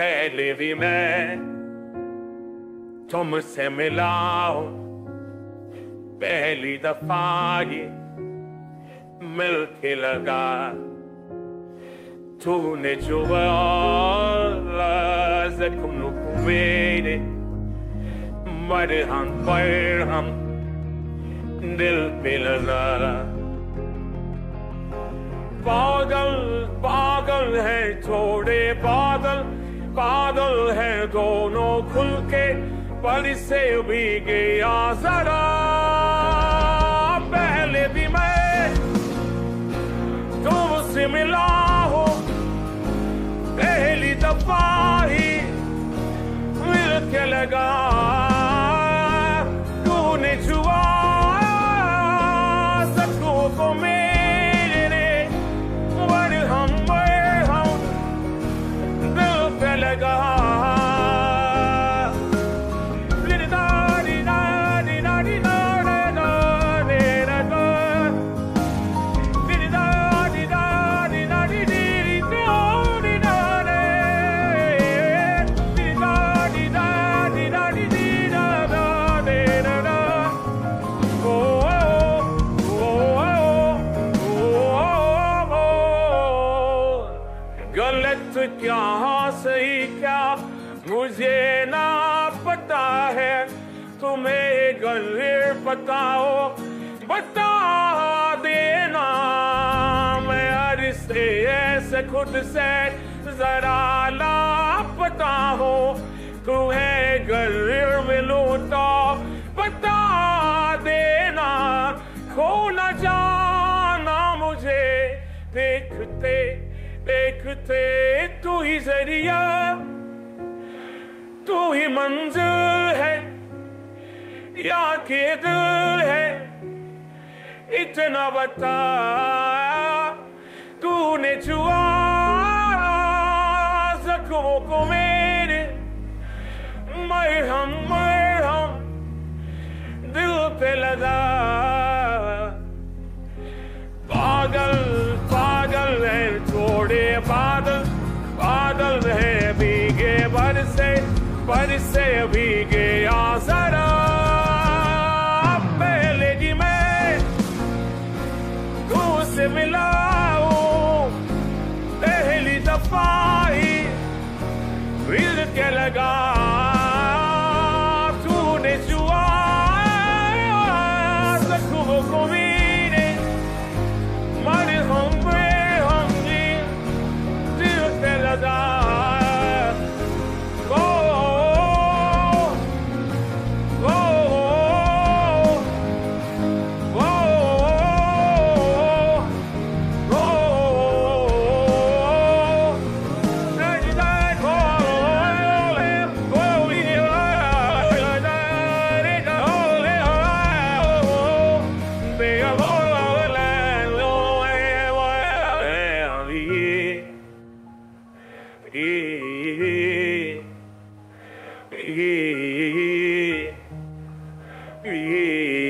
पहले भी मैं तुमसे मिला हूं, पहली दफा ये मिलके लगा, तूने जो जख्मों को मेरे मरहम परहम दिल पे लगा। पागल पागल है थोड़े बादल, बादल है दोनों खुल के, पर से भी गया जरा। पहले भी मैं तुमसे मिला हो, पहली दफा ही मिल के लगा, तूने छुआ सखों को मेरे मरहम दिल पे लगा। गलत क्या सही क्या मुझे ना पता है, तुम्हें गलत पता हो बता देना। मैं हर से ऐसे खुद से जरा लापता हूँ, तुम्हें गलत मिलू तो बता देना। खो ना जाना मुझे देखते देखते, तू ही जरिया तू ही मंजिल है या के दिल है, इतना बता तूने छुआ जख्मों को मेरे मरहम मरहम दिल पे लगा। पागल पागल है थोड़े बादल, बादल है भीगे बरसे भीगे आसरा। पहले भी मैं तुमसे मिला हूँ, पहली दफा ही मिल के लगा, तूने छुआ जख्मों को मेरे मरहम